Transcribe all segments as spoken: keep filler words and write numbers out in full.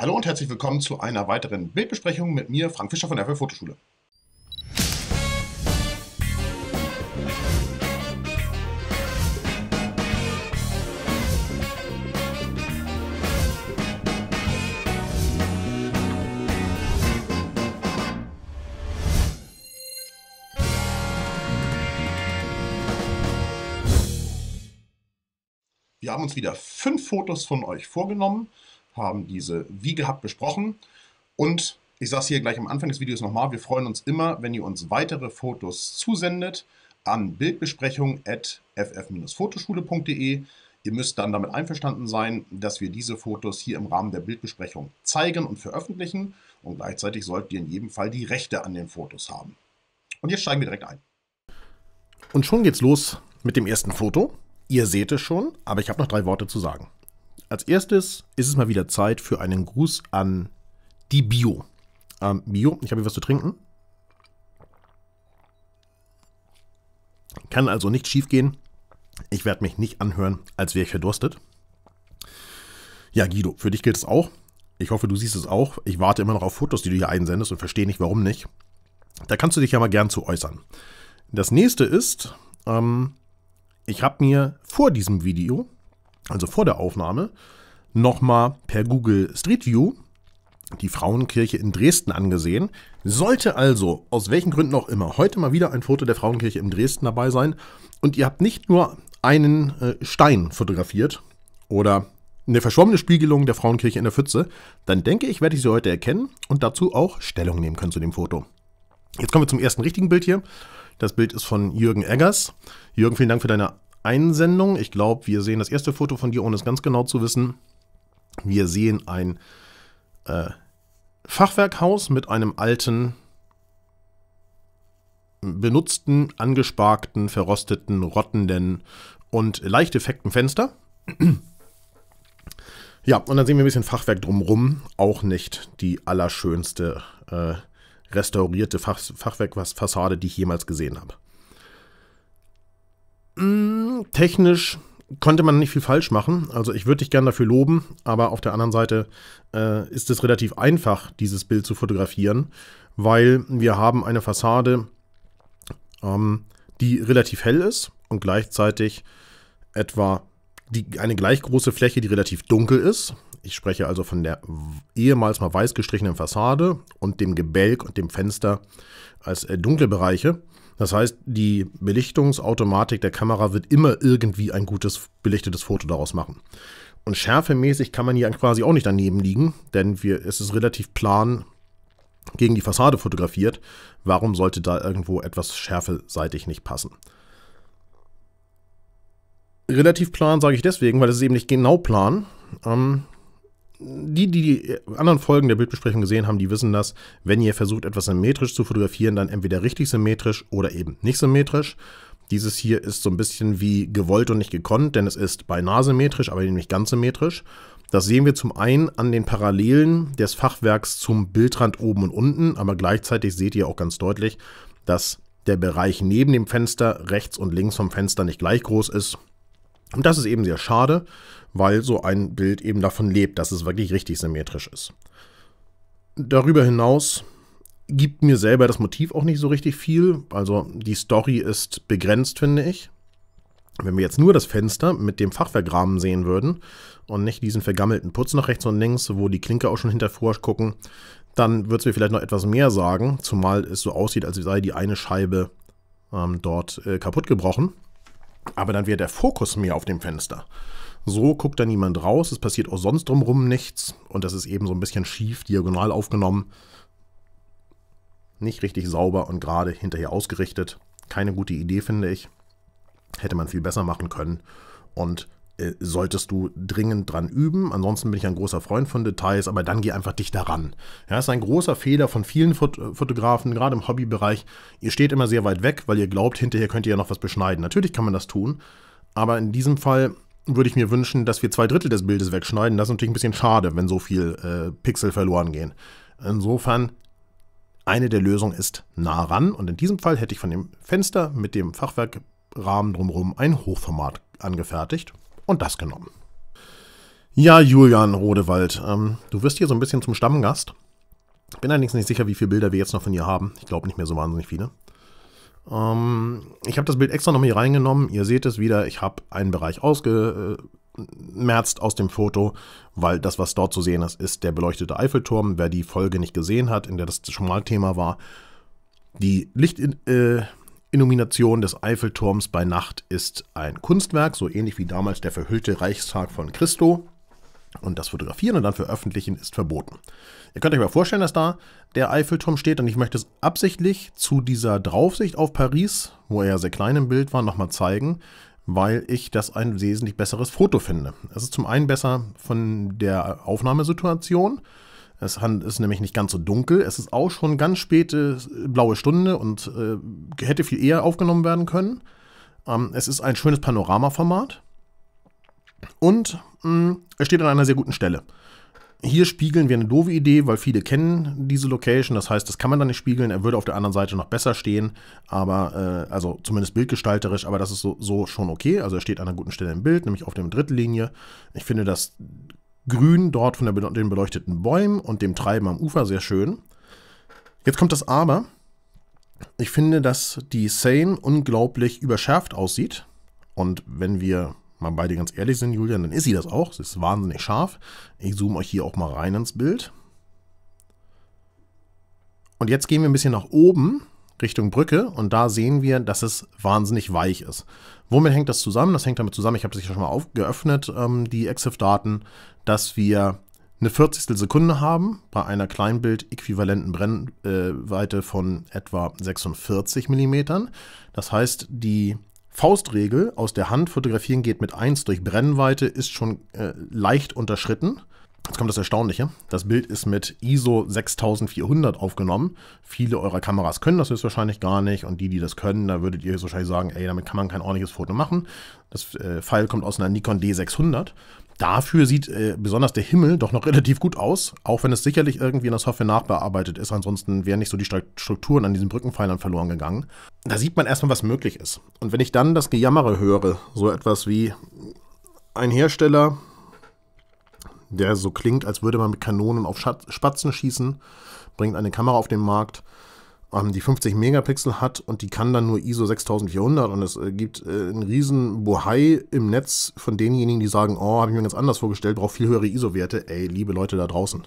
Hallo und herzlich willkommen zu einer weiteren Bildbesprechung mit mir, Frank Fischer von F F-Fotoschule. Wir haben uns wieder fünf Fotos von euch vorgenommen, haben diese wie gehabt besprochen und ich sage es hier gleich am Anfang des Videos nochmal, wir freuen uns immer, wenn ihr uns weitere Fotos zusendet an bildbesprechung at f f fotoschule punkt de. Ihr müsst dann damit einverstanden sein, dass wir diese Fotos hier im Rahmen der Bildbesprechung zeigen und veröffentlichen und gleichzeitig solltet ihr in jedem Fall die Rechte an den Fotos haben. Und jetzt steigen wir direkt ein. Und schon geht's los mit dem ersten Foto. Ihr seht es schon, aber ich habe noch drei Worte zu sagen. Als erstes ist es mal wieder Zeit für einen Gruß an die Bio. Ähm, Bio, ich habe hier was zu trinken. Kann also nicht schief gehen. Ich werde mich nicht anhören, als wäre ich verdurstet. Ja, Guido, für dich gilt es auch. Ich hoffe, du siehst es auch. Ich warte immer noch auf Fotos, die du hier einsendest und verstehe nicht, warum nicht. Da kannst du dich ja mal gern zu äußern. Das nächste ist, ähm, ich habe mir vor diesem Video, also vor der Aufnahme, nochmal per Google Street View die Frauenkirche in Dresden angesehen. Sollte also, aus welchen Gründen auch immer, heute mal wieder ein Foto der Frauenkirche in Dresden dabei sein. Und ihr habt nicht nur einen äh, Stein fotografiert oder eine verschwommene Spiegelung der Frauenkirche in der Pfütze, dann denke ich, werde ich sie heute erkennen und dazu auch Stellung nehmen können zu dem Foto. Jetzt kommen wir zum ersten richtigen Bild hier. Das Bild ist von Jürgen Eggers. Jürgen, vielen Dank für deine Einsendung. Ich glaube, wir sehen das erste Foto von dir, ohne es ganz genau zu wissen. Wir sehen ein äh, Fachwerkhaus mit einem alten, benutzten, angesparkten, verrosteten, rottenden und leicht defekten Fenster. Ja, und dann sehen wir ein bisschen Fachwerk drumherum. Auch nicht die allerschönste äh, restaurierte Fach Fachwerkfassade, die ich jemals gesehen habe. Technisch konnte man nicht viel falsch machen. Also ich würde dich gerne dafür loben, aber auf der anderen Seite äh, ist es relativ einfach, dieses Bild zu fotografieren, weil wir haben eine Fassade, ähm, die relativ hell ist und gleichzeitig etwa die, eine gleich große Fläche, die relativ dunkel ist. Ich spreche also von der ehemals mal weiß gestrichenen Fassade und dem Gebälk und dem Fenster als äh, dunkle Bereiche. Das heißt, die Belichtungsautomatik der Kamera wird immer irgendwie ein gutes belichtetes Foto daraus machen. Und schärfemäßig kann man hier quasi auch nicht daneben liegen, denn wir, es ist relativ plan gegen die Fassade fotografiert. Warum sollte da irgendwo etwas schärfeseitig nicht passen? Relativ plan sage ich deswegen, weil es ist eben nicht genau plan. Ähm, Die, die die anderen Folgen der Bildbesprechung gesehen haben, die wissen das, wenn ihr versucht, etwas symmetrisch zu fotografieren, dann entweder richtig symmetrisch oder eben nicht symmetrisch. Dieses hier ist so ein bisschen wie gewollt und nicht gekonnt, denn es ist beinahe symmetrisch, aber eben nicht ganz symmetrisch. Das sehen wir zum einen an den Parallelen des Fachwerks zum Bildrand oben und unten, aber gleichzeitig seht ihr auch ganz deutlich, dass der Bereich neben dem Fenster rechts und links vom Fenster nicht gleich groß ist. Und das ist eben sehr schade, weil so ein Bild eben davon lebt, dass es wirklich richtig symmetrisch ist. Darüber hinaus gibt mir selber das Motiv auch nicht so richtig viel. Also die Story ist begrenzt, finde ich. Wenn wir jetzt nur das Fenster mit dem Fachwerkrahmen sehen würden und nicht diesen vergammelten Putz nach rechts und links, wo die Klinker auch schon hinter vorgucken, dann würde es mir vielleicht noch etwas mehr sagen, zumal es so aussieht, als sei die eine Scheibe ähm, dort äh, kaputt gebrochen. Aber dann wäre der Fokus mehr auf dem Fenster. So guckt da niemand raus, es passiert auch sonst drumherum nichts und das ist eben so ein bisschen schief, diagonal aufgenommen. Nicht richtig sauber und gerade hinterher ausgerichtet. Keine gute Idee, finde ich. Hätte man viel besser machen können und äh, solltest du dringend dran üben. Ansonsten bin ich ein großer Freund von Details, aber dann geh einfach dicht daran. Ja, das ist ein großer Fehler von vielen Fot- Fotografen, gerade im Hobbybereich. Ihr steht immer sehr weit weg, weil ihr glaubt, hinterher könnt ihr ja noch was beschneiden. Natürlich kann man das tun, aber in diesem Fall würde ich mir wünschen, dass wir zwei Drittel des Bildes wegschneiden. Das ist natürlich ein bisschen schade, wenn so viel äh, Pixel verloren gehen. Insofern, eine der Lösungen ist nah ran. Und in diesem Fall hätte ich von dem Fenster mit dem Fachwerkrahmen drumherum ein Hochformat angefertigt und das genommen. Ja, Julian Rodewald, ähm, du wirst hier so ein bisschen zum Stammgast. Ich bin allerdings nicht sicher, wie viele Bilder wir jetzt noch von dir haben. Ich glaube nicht mehr so wahnsinnig viele. Ähm, ich habe das Bild extra noch mal hier reingenommen. Ihr seht es wieder, ich habe einen Bereich ausgemerzt aus dem Foto, weil das, was dort zu sehen ist, ist der beleuchtete Eiffelturm. Wer die Folge nicht gesehen hat, in der das schon mal Thema war, die Lichtillumination des Eiffelturms bei Nacht ist ein Kunstwerk, so ähnlich wie damals der verhüllte Reichstag von Christo. Und das Fotografieren und dann Veröffentlichen ist verboten. Ihr könnt euch mal vorstellen, dass da der Eiffelturm steht. Und ich möchte es absichtlich zu dieser Draufsicht auf Paris, wo er ja sehr klein im Bild war, nochmal zeigen, weil ich das ein wesentlich besseres Foto finde. Es ist zum einen besser von der Aufnahmesituation. Es ist nämlich nicht ganz so dunkel. Es ist auch schon ganz späte blaue Stunde und äh, hätte viel eher aufgenommen werden können. Ähm, es ist ein schönes Panoramaformat. Und mh, es steht an einer sehr guten Stelle. Hier spiegeln wir eine doofe Idee, weil viele kennen diese Location. Das heißt, das kann man dann nicht spiegeln. Er würde auf der anderen Seite noch besser stehen, aber äh, also zumindest bildgestalterisch. Aber das ist so, so schon okay. Also er steht an einer guten Stelle im Bild, nämlich auf der Drittlinie. Ich finde das Grün dort von der, den beleuchteten Bäumen und dem Treiben am Ufer sehr schön. Jetzt kommt das Aber. Ich finde, dass die Seine unglaublich überschärft aussieht. Und wenn wir mal beide ganz ehrlich sind, Julian, dann ist sie das auch. Sie ist wahnsinnig scharf. Ich zoome euch hier auch mal rein ins Bild. Und jetzt gehen wir ein bisschen nach oben, Richtung Brücke. Und da sehen wir, dass es wahnsinnig weich ist. Womit hängt das zusammen? Das hängt damit zusammen, ich habe das ja schon mal auf, geöffnet, ähm, die E X I F-Daten, dass wir eine vierzigstel Sekunde haben bei einer Kleinbild-äquivalenten Brennweite äh, von etwa sechsundvierzig Millimeter. Das heißt, die Faustregel, aus der Hand fotografieren geht mit eins durch Brennweite, ist schon äh, leicht unterschritten. Jetzt kommt das Erstaunliche. Das Bild ist mit I S O sechstausendvierhundert aufgenommen. Viele eurer Kameras können das höchstwahrscheinlich gar nicht. Und die, die das können, da würdet ihr höchstwahrscheinlich sagen, ey, damit kann man kein ordentliches Foto machen. Das äh, File kommt aus einer Nikon D sechshundert. Dafür sieht äh, besonders der Himmel doch noch relativ gut aus, auch wenn es sicherlich irgendwie in der Software nachbearbeitet ist. Ansonsten wären nicht so die Strukturen an diesen Brückenpfeilern verloren gegangen. Da sieht man erstmal, was möglich ist. Und wenn ich dann das Gejammere höre, so etwas wie ein Hersteller, der so klingt, als würde man mit Kanonen auf Spatzen schießen, bringt eine Kamera auf den Markt, die fünfzig Megapixel hat und die kann dann nur I S O sechstausendvierhundert und es gibt einen riesen Bohai im Netz von denjenigen, die sagen, oh, habe ich mir ganz anders vorgestellt, braucht viel höhere I S O-Werte. Ey, liebe Leute da draußen.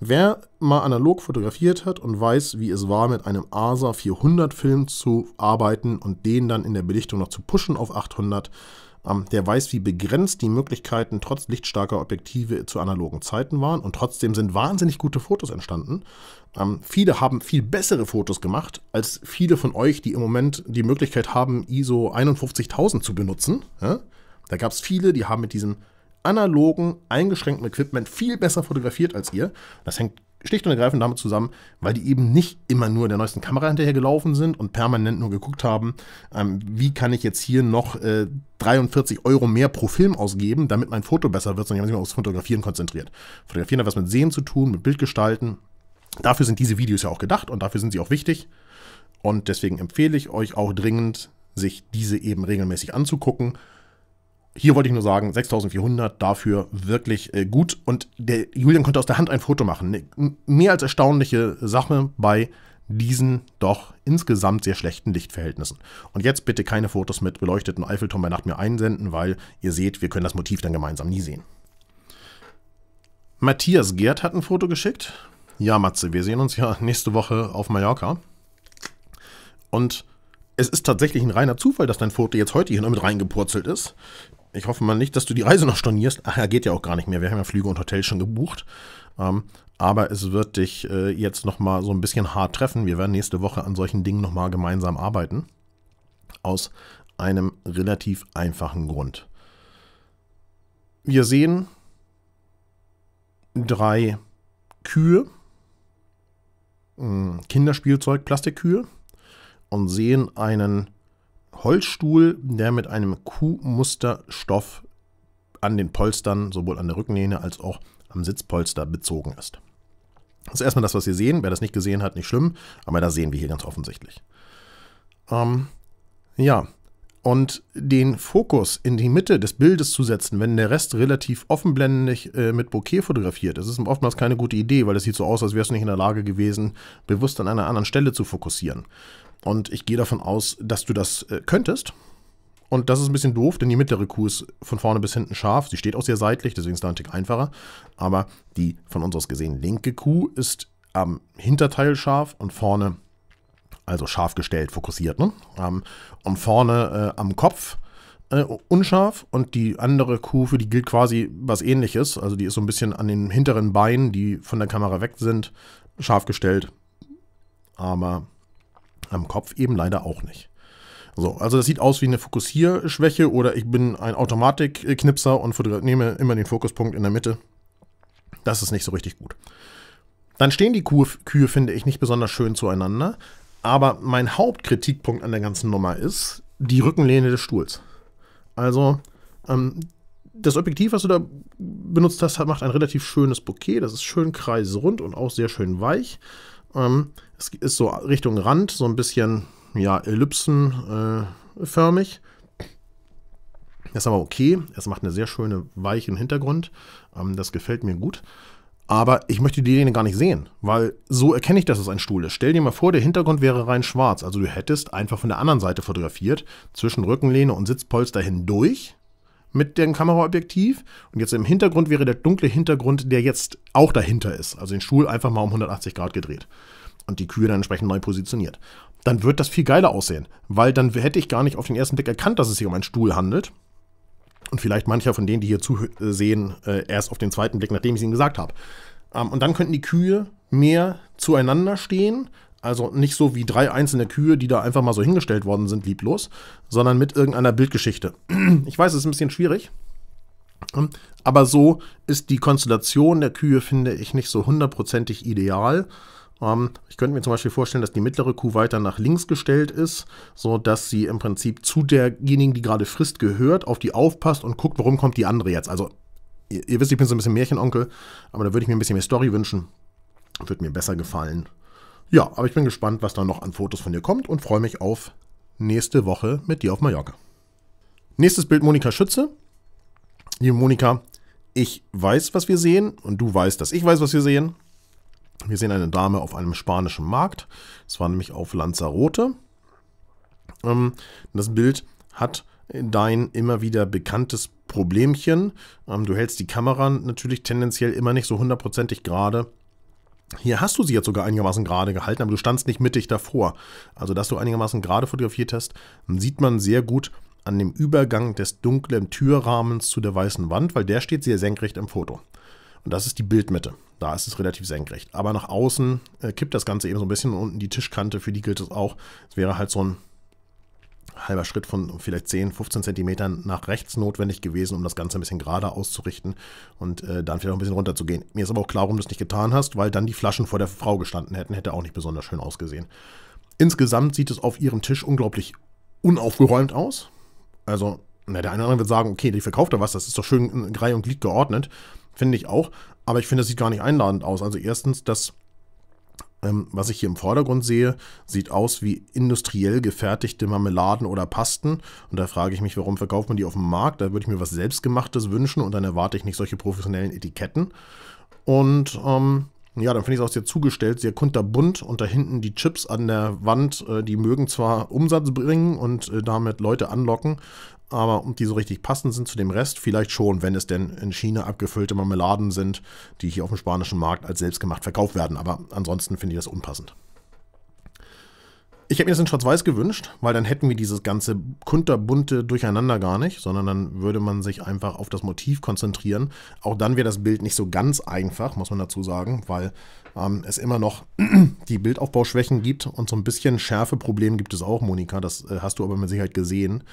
Wer mal analog fotografiert hat und weiß, wie es war, mit einem A S A vierhundert Film zu arbeiten und den dann in der Belichtung noch zu pushen auf achthundert, der weiß, wie begrenzt die Möglichkeiten trotz lichtstarker Objektive zu analogen Zeiten waren. Und trotzdem sind wahnsinnig gute Fotos entstanden. Ähm, viele haben viel bessere Fotos gemacht, als viele von euch, die im Moment die Möglichkeit haben, I S O einundfünfzigtausend zu benutzen. Ja? Da gab es viele, die haben mit diesem analogen, eingeschränkten Equipment viel besser fotografiert als ihr. Das hängt schlicht und ergreifend damit zusammen, weil die eben nicht immer nur der neuesten Kamera hinterher gelaufen sind und permanent nur geguckt haben, ähm, wie kann ich jetzt hier noch äh, dreiundvierzig Euro mehr pro Film ausgeben, damit mein Foto besser wird, sondern die haben sich mal aufs Fotografieren konzentriert. Fotografieren hat was mit Sehen zu tun, mit Bildgestalten. Dafür sind diese Videos ja auch gedacht und dafür sind sie auch wichtig. Und deswegen empfehle ich euch auch dringend, sich diese eben regelmäßig anzugucken. Hier wollte ich nur sagen, sechstausendvierhundert, dafür wirklich äh, gut. Und der Julian konnte aus der Hand ein Foto machen. Eine mehr als erstaunliche Sache bei diesen doch insgesamt sehr schlechten Lichtverhältnissen. Und jetzt bitte keine Fotos mit beleuchteten Eiffelturm bei Nacht mehr einsenden, weil ihr seht, wir können das Motiv dann gemeinsam nie sehen. Matthias Gerd hat ein Foto geschickt. Ja, Matze, wir sehen uns ja nächste Woche auf Mallorca. Und es ist tatsächlich ein reiner Zufall, dass dein Foto jetzt heute hier noch mit reingepurzelt ist. Ich hoffe mal nicht, dass du die Reise noch stornierst. Ach ja, geht ja auch gar nicht mehr. Wir haben ja Flüge und Hotels schon gebucht. Ähm, aber es wird dich äh, jetzt nochmal so ein bisschen hart treffen. Wir werden nächste Woche an solchen Dingen nochmal gemeinsam arbeiten. Aus einem relativ einfachen Grund. Wir sehen drei Kühe, Kinderspielzeug, Plastikkühe und sehen einen Holzstuhl, der mit einem Kuhmusterstoff an den Polstern, sowohl an der Rückenlehne als auch am Sitzpolster bezogen ist. Das ist erstmal das, was wir sehen. Wer das nicht gesehen hat, nicht schlimm, aber das sehen wir hier ganz offensichtlich. Ähm, ja, und den Fokus in die Mitte des Bildes zu setzen, wenn der Rest relativ offenblendig äh, mit Bokeh fotografiert, das ist oftmals keine gute Idee, weil es sieht so aus, als wärst du nicht in der Lage gewesen, bewusst an einer anderen Stelle zu fokussieren. Und ich gehe davon aus, dass du das äh, könntest. Und das ist ein bisschen doof, denn die mittlere Kuh ist von vorne bis hinten scharf. Sie steht auch sehr seitlich, deswegen ist da ein Tick einfacher. Aber die von uns aus gesehen linke Kuh ist am Hinterteil scharf und vorne, also scharf gestellt, fokussiert, ne? Ähm, und vorne äh, am Kopf äh, unscharf. Und die andere Kuh, für die gilt quasi was Ähnliches. Also die ist so ein bisschen an den hinteren Beinen, die von der Kamera weg sind, scharf gestellt. Aber am Kopf eben leider auch nicht. So, also das sieht aus wie eine Fokussierschwäche oder ich bin ein Automatikknipser und nehme immer den Fokuspunkt in der Mitte. Das ist nicht so richtig gut. Dann stehen die Kühe, Kühe, finde ich, nicht besonders schön zueinander. Aber mein Hauptkritikpunkt an der ganzen Nummer ist die Rückenlehne des Stuhls. Also ähm, das Objektiv, was du da benutzt hast, macht ein relativ schönes Bokeh. Das ist schön kreisrund und auch sehr schön weich. Ähm, es ist so Richtung Rand, so ein bisschen... ja, ellipsenförmig. Das ist aber okay. Es macht einen sehr schönen, weichen Hintergrund. Das gefällt mir gut. Aber ich möchte die Lehne gar nicht sehen, weil so erkenne ich, dass es ein Stuhl ist. Stell dir mal vor, der Hintergrund wäre rein schwarz. Also du hättest einfach von der anderen Seite fotografiert, zwischen Rückenlehne und Sitzpolster hindurch mit dem Kameraobjektiv. Und jetzt im Hintergrund wäre der dunkle Hintergrund, der jetzt auch dahinter ist. Also den Stuhl einfach mal um hundertachtzig Grad gedreht. Und die Kühe dann entsprechend neu positioniert. Dann wird das viel geiler aussehen, weil dann hätte ich gar nicht auf den ersten Blick erkannt, dass es sich um einen Stuhl handelt. Und vielleicht mancher von denen, die hier zusehen, äh, erst auf den zweiten Blick, nachdem ich es ihnen gesagt habe. Ähm, und dann könnten die Kühe mehr zueinander stehen, also nicht so wie drei einzelne Kühe, die da einfach mal so hingestellt worden sind, lieblos, sondern mit irgendeiner Bildgeschichte. Ich weiß, es ist ein bisschen schwierig, aber so ist die Konstellation der Kühe, finde ich, nicht so hundertprozentig ideal. Ich könnte mir zum Beispiel vorstellen, dass die mittlere Kuh weiter nach links gestellt ist, sodass sie im Prinzip zu derjenigen, die gerade frisst, gehört, auf die aufpasst und guckt, warum kommt die andere jetzt. Also, ihr, ihr wisst, ich bin so ein bisschen Märchenonkel, aber da würde ich mir ein bisschen mehr Story wünschen. Würde mir besser gefallen. Ja, aber ich bin gespannt, was da noch an Fotos von dir kommt und freue mich auf nächste Woche mit dir auf Mallorca. Nächstes Bild Monika Schütze. Liebe Monika, ich weiß, was wir sehen und du weißt, dass ich weiß, was wir sehen. Wir sehen eine Dame auf einem spanischen Markt. Das war nämlich auf Lanzarote. Das Bild hat dein immer wieder bekanntes Problemchen. Du hältst die Kamera natürlich tendenziell immer nicht so hundertprozentig gerade. Hier hast du sie jetzt sogar einigermaßen gerade gehalten, aber du standst nicht mittig davor. Also, dass du einigermaßen gerade fotografiert hast, sieht man sehr gut an dem Übergang des dunklen Türrahmens zu der weißen Wand, weil der steht sehr senkrecht im Foto. Und das ist die Bildmitte. Da ist es relativ senkrecht. Aber nach außen äh, kippt das Ganze eben so ein bisschen. Und unten die Tischkante, für die gilt es auch. Es wäre halt so ein halber Schritt von vielleicht zehn, fünfzehn Zentimetern nach rechts notwendig gewesen, um das Ganze ein bisschen gerade auszurichten und äh, dann vielleicht auch ein bisschen runter zu gehen. Mir ist aber auch klar, warum du es nicht getan hast, weil dann die Flaschen vor der Frau gestanden hätten. Hätte auch nicht besonders schön ausgesehen. Insgesamt sieht es auf ihrem Tisch unglaublich unaufgeräumt aus. Also, na, der eine oder andere wird sagen, okay, die verkauft da was. Das ist doch schön in Reihe und Glied geordnet. Finde ich auch, aber ich finde, das sieht gar nicht einladend aus. Also erstens, das, ähm, was ich hier im Vordergrund sehe, sieht aus wie industriell gefertigte Marmeladen oder Pasten. Und da frage ich mich, warum verkauft man die auf dem Markt? Da würde ich mir was Selbstgemachtes wünschen und dann erwarte ich nicht solche professionellen Etiketten. Und ähm, ja, dann finde ich es auch sehr zugestellt, sehr kunterbunt. Und da hinten die Chips an der Wand, äh, die mögen zwar Umsatz bringen und äh, damit Leute anlocken, aber ob die so richtig passend sind zu dem Rest, vielleicht schon, wenn es denn in China abgefüllte Marmeladen sind, die hier auf dem spanischen Markt als selbstgemacht verkauft werden. Aber ansonsten finde ich das unpassend. Ich hätte mir das in Schwarz-Weiß gewünscht, weil dann hätten wir dieses ganze kunterbunte Durcheinander gar nicht, sondern dann würde man sich einfach auf das Motiv konzentrieren. Auch dann wäre das Bild nicht so ganz einfach, muss man dazu sagen, weil ähm, es immer noch die Bildaufbauschwächen gibt und so ein bisschen Schärfeproblem gibt es auch, Monika. Das äh, hast du aber mit Sicherheit gesehen.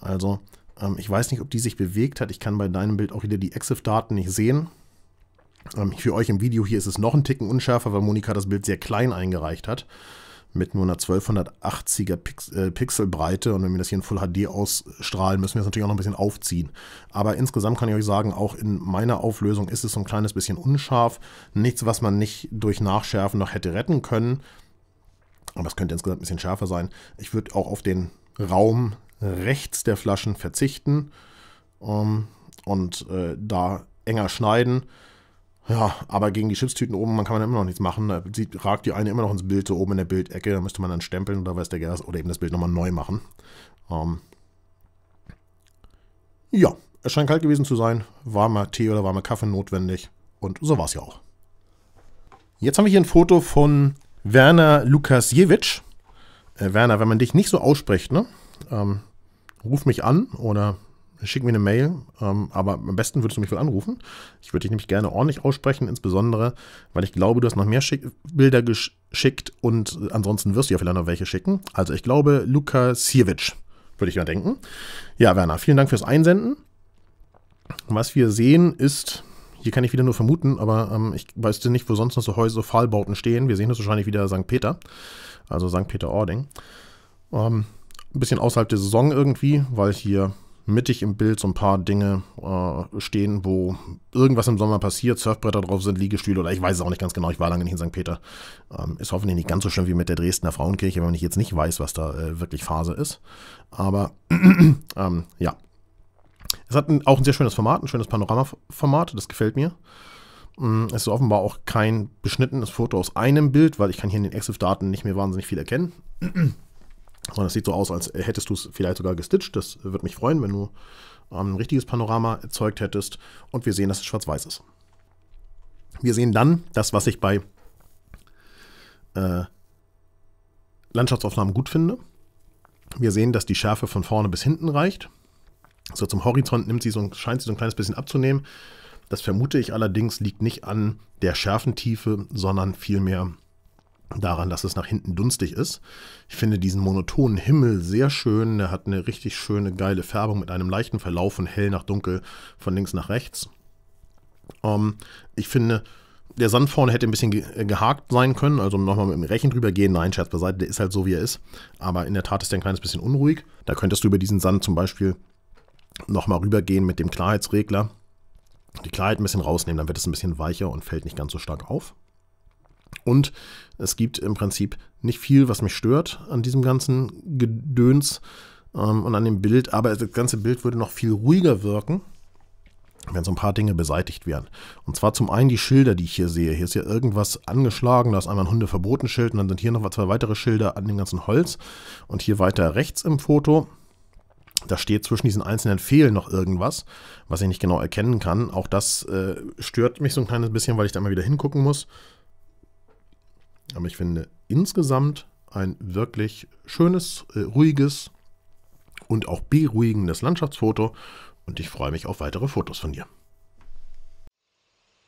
Also ähm, ich weiß nicht, ob die sich bewegt hat. Ich kann bei deinem Bild auch wieder die E X I F-Daten nicht sehen. Ähm, für euch im Video hier ist es noch ein Ticken unschärfer, weil Monika das Bild sehr klein eingereicht hat. Mit nur einer zwölfhundertachtziger Pix äh, Pixelbreite. Und wenn wir das hier in Full H D ausstrahlen, müssen wir es natürlich auch noch ein bisschen aufziehen. Aber insgesamt kann ich euch sagen, auch in meiner Auflösung ist es so ein kleines bisschen unscharf. Nichts, was man nicht durch Nachschärfen noch hätte retten können. Aber es könnte insgesamt ein bisschen schärfer sein. Ich würde auch auf den Raum rechts der Flaschen verzichten ähm, und äh, da enger schneiden. Ja, aber gegen die Chipstüten oben, man kann man immer noch nichts machen. Da sieht, ragt die eine immer noch ins Bild, so oben in der Bildecke. Da müsste man dann stempeln oder weiß der Gerd, oder eben das Bild nochmal neu machen. Ähm ja, es scheint kalt gewesen zu sein. Warmer Tee oder warmer Kaffee notwendig. Und so war es ja auch. Jetzt haben wir hier ein Foto von Werner Lukasiewicz. Äh, Werner, wenn man dich nicht so ausspricht, ne? Ähm, ruf mich an oder schick mir eine Mail, ähm, aber am besten würdest du mich wohl anrufen. Ich würde dich nämlich gerne ordentlich aussprechen, insbesondere, weil ich glaube, du hast noch mehr Schick Bilder geschickt und ansonsten wirst du ja vielleicht noch welche schicken. Also ich glaube, Lukasiewicz, würde ich mal denken. Ja, Werner, vielen Dank fürs Einsenden. Was wir sehen ist, hier kann ich wieder nur vermuten, aber ähm, ich weiß nicht, wo sonst noch so Häuser, Pfahlbauten stehen. Wir sehen das wahrscheinlich wieder Sankt Peter, also Sankt Peter-Ording. Ähm, ein bisschen außerhalb der Saison irgendwie, weil hier mittig im Bild so ein paar Dinge äh, stehen, wo irgendwas im Sommer passiert, Surfbretter drauf sind, Liegestühle oder ich weiß es auch nicht ganz genau, ich war lange nicht in Sankt Peter. Ähm, ist hoffentlich nicht ganz so schlimm wie mit der Dresdner Frauenkirche, wenn ich jetzt nicht weiß, was da äh, wirklich Phase ist. Aber ähm, ja, es hat ein, auch ein sehr schönes Format, ein schönes Panoramaformat, das gefällt mir. Ähm, es ist offenbar auch kein beschnittenes Foto aus einem Bild, weil ich kann hier in den E X I F-Daten nicht mehr wahnsinnig viel erkennen. Sondern es sieht so aus, als hättest du es vielleicht sogar gestitcht. Das würde mich freuen, wenn du ein richtiges Panorama erzeugt hättest. Und wir sehen, dass es schwarz-weiß ist. Wir sehen dann das, was ich bei äh, Landschaftsaufnahmen gut finde. Wir sehen, dass die Schärfe von vorne bis hinten reicht. So zum Horizont nimmt sie so ein, scheint sie so ein kleines bisschen abzunehmen. Das vermute ich allerdings, liegt nicht an der Schärfentiefe, sondern vielmehr daran, dass es nach hinten dunstig ist. Ich finde diesen monotonen Himmel sehr schön. Der hat eine richtig schöne, geile Färbung mit einem leichten Verlauf von hell nach dunkel, von links nach rechts. Ähm, ich finde, der Sand vorne hätte ein bisschen ge gehakt sein können. Also nochmal mit dem Rechen drüber gehen. Nein, Scherz beiseite, der ist halt so, wie er ist. Aber in der Tat ist der ein kleines bisschen unruhig. Da könntest du über diesen Sand zum Beispiel nochmal rübergehen mit dem Klarheitsregler. Die Klarheit ein bisschen rausnehmen, dann wird es ein bisschen weicher und fällt nicht ganz so stark auf. Und es gibt im Prinzip nicht viel, was mich stört an diesem ganzen Gedöns ähm, und an dem Bild. Aber das ganze Bild würde noch viel ruhiger wirken, wenn so ein paar Dinge beseitigt wären. Und zwar zum einen die Schilder, die ich hier sehe. Hier ist ja irgendwas angeschlagen. Da ist einmal ein Hundeverbotenschild und dann sind hier noch zwei weitere Schilder an dem ganzen Holz. Und hier weiter rechts im Foto, da steht zwischen diesen einzelnen Pfählen noch irgendwas, was ich nicht genau erkennen kann. Auch das äh, stört mich so ein kleines bisschen, weil ich da mal wieder hingucken muss. Aber ich finde insgesamt ein wirklich schönes, äh, ruhiges und auch beruhigendes Landschaftsfoto. Und ich freue mich auf weitere Fotos von dir.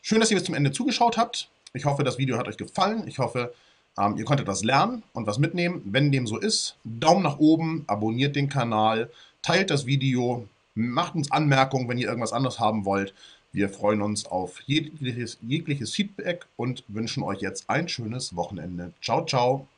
Schön, dass ihr bis zum Ende zugeschaut habt. Ich hoffe, das Video hat euch gefallen. Ich hoffe, ähm, ihr konntet was lernen und was mitnehmen. Wenn dem so ist, Daumen nach oben, abonniert den Kanal, teilt das Video, macht uns Anmerkungen, wenn ihr irgendwas anderes haben wollt. Wir freuen uns auf jegliches, jegliches Feedback und wünschen euch jetzt ein schönes Wochenende. Ciao, ciao!